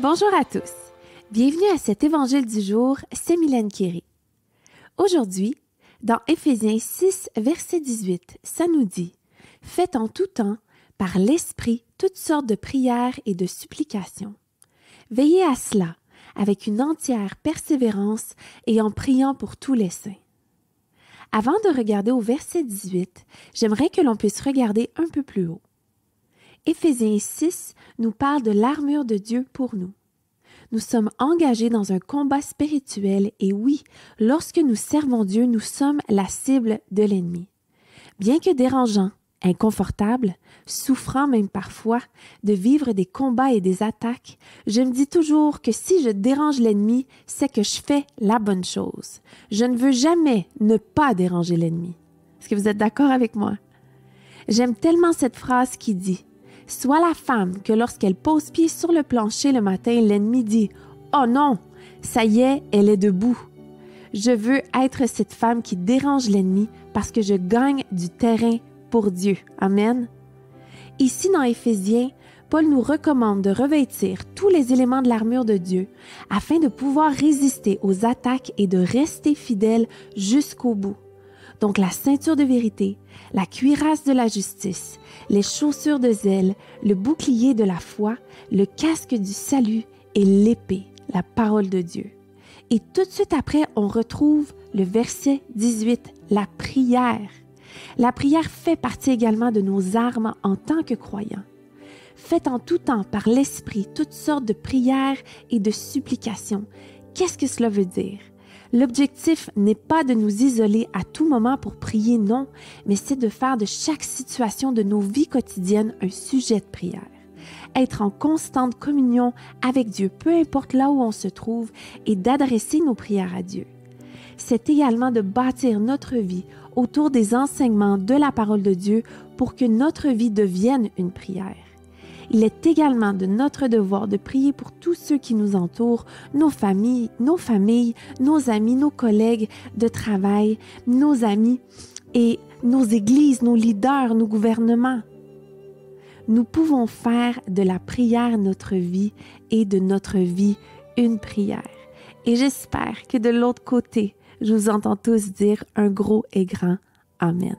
Bonjour à tous. Bienvenue à cet évangile du jour, c'est Mylen Quéry. Aujourd'hui, dans Éphésiens 6, verset 18, ça nous dit « Faites en tout temps, par l'Esprit, toutes sortes de prières et de supplications. Veillez à cela, avec une entière persévérance et en priant pour tous les saints. » Avant de regarder au verset 18, j'aimerais que l'on puisse regarder un peu plus haut. Éphésiens 6 nous parle de l'armure de Dieu pour nous. Nous sommes engagés dans un combat spirituel et oui, lorsque nous servons Dieu, nous sommes la cible de l'ennemi. Bien que dérangeant, inconfortable, souffrant même parfois de vivre des combats et des attaques, je me dis toujours que si je dérange l'ennemi, c'est que je fais la bonne chose. Je ne veux jamais ne pas déranger l'ennemi. Est-ce que vous êtes d'accord avec moi? J'aime tellement cette phrase qui dit « Sois la femme que lorsqu'elle pose pied sur le plancher le matin, l'ennemi dit « Oh non, ça y est, elle est debout. » Je veux être cette femme qui dérange l'ennemi parce que je gagne du terrain pour Dieu. Amen. Ici dans Éphésiens, Paul nous recommande de revêtir tous les éléments de l'armure de Dieu afin de pouvoir résister aux attaques et de rester fidèle jusqu'au bout. Donc la ceinture de vérité, la cuirasse de la justice, les chaussures de zèle, le bouclier de la foi, le casque du salut et l'épée, la parole de Dieu. Et tout de suite après, on retrouve le verset 18, la prière. La prière fait partie également de nos armes en tant que croyants. Faites en tout temps par l'Esprit toutes sortes de prières et de supplications. Qu'est-ce que cela veut dire? L'objectif n'est pas de nous isoler à tout moment pour prier, non, mais c'est de faire de chaque situation de nos vies quotidiennes un sujet de prière. Être en constante communion avec Dieu, peu importe là où on se trouve, et d'adresser nos prières à Dieu. C'est également de bâtir notre vie autour des enseignements de la parole de Dieu pour que notre vie devienne une prière. Il est également de notre devoir de prier pour tous ceux qui nous entourent, nos familles, nos amis, nos collègues de travail, nos amis et nos églises, nos leaders, nos gouvernements. Nous pouvons faire de la prière notre vie et de notre vie une prière. Et j'espère que de l'autre côté, je vous entends tous dire un gros et grand Amen.